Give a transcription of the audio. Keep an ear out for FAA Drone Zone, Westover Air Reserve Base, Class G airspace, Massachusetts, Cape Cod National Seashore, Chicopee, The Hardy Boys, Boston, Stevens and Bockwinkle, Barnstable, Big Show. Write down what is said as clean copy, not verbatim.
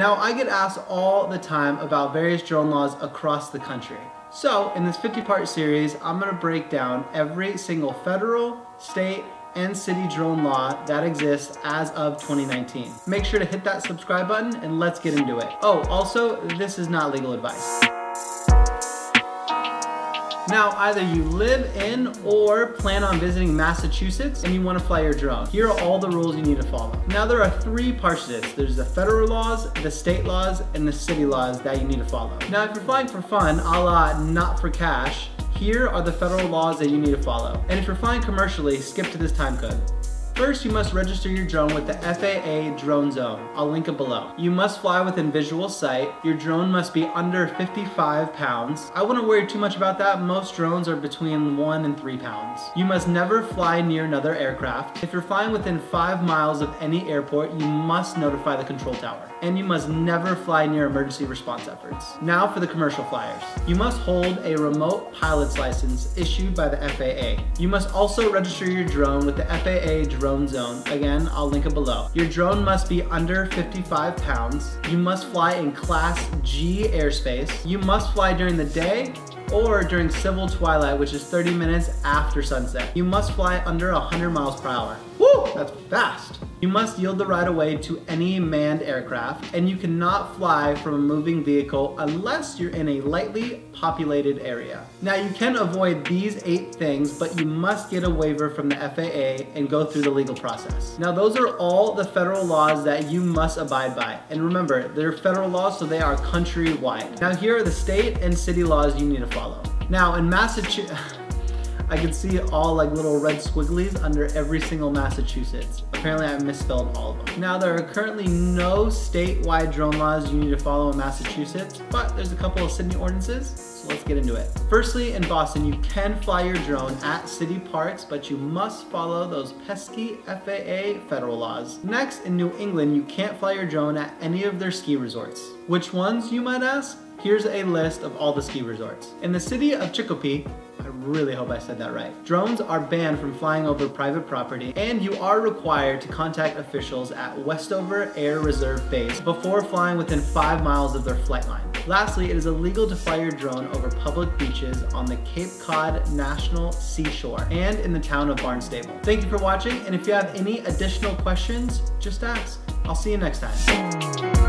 Now, I get asked all the time about various drone laws across the country. So, in this 50-part series, I'm gonna break down every single federal, state, and city drone law that exists as of 2019. Make sure to hit that subscribe button and let's get into it. Oh, also, this is not legal advice. Now, either you live in or plan on visiting Massachusetts and you want to fly your drone. Here are all the rules you need to follow. Now, there are three parts to this. There's the federal laws, the state laws, and the city laws that you need to follow. Now, if you're flying for fun, a la not for cash, here are the federal laws that you need to follow. And if you're flying commercially, skip to this time code. First, you must register your drone with the FAA Drone Zone. I'll link it below. You must fly within visual sight. Your drone must be under 55 pounds. I wouldn't worry too much about that. Most drones are between 1 and 3 pounds. You must never fly near another aircraft. If you're flying within 5 miles of any airport, you must notify the control tower. And you must never fly near emergency response efforts. Now for the commercial flyers. You must hold a remote pilot's license issued by the FAA. You must also register your drone with the FAA Drone Zone. Again, I'll link it below. Your drone must be under 55 pounds. You must fly in Class G airspace. You must fly during the day or during civil twilight, which is 30 minutes after sunset. You must fly under 100 miles per hour. Woo, that's fast. You must yield the right-of-way to any manned aircraft, and you cannot fly from a moving vehicle unless you're in a lightly populated area. Now, you can avoid these 8 things, but you must get a waiver from the FAA and go through the legal process. Now, those are all the federal laws that you must abide by. And remember, they're federal laws, so they are countrywide. Now, here are the state and city laws you need to follow. Now, in Massachusetts, I can see all like little red squigglies under every single Massachusetts. Apparently I misspelled all of them. Now there are currently no statewide drone laws you need to follow in Massachusetts, but there's a couple of city ordinances, so let's get into it. Firstly, in Boston, you can fly your drone at city parks, but you must follow those pesky FAA federal laws. Next, in New England, you can't fly your drone at any of their ski resorts. Which ones, you might ask? Here's a list of all the ski resorts. In the city of Chicopee, I really hope I said that right, drones are banned from flying over private property, and you are required to contact officials at Westover Air Reserve Base before flying within 5 miles of their flight line. Lastly, it is illegal to fly your drone over public beaches on the Cape Cod National Seashore and in the town of Barnstable. Thank you for watching, and if you have any additional questions, just ask. I'll see you next time.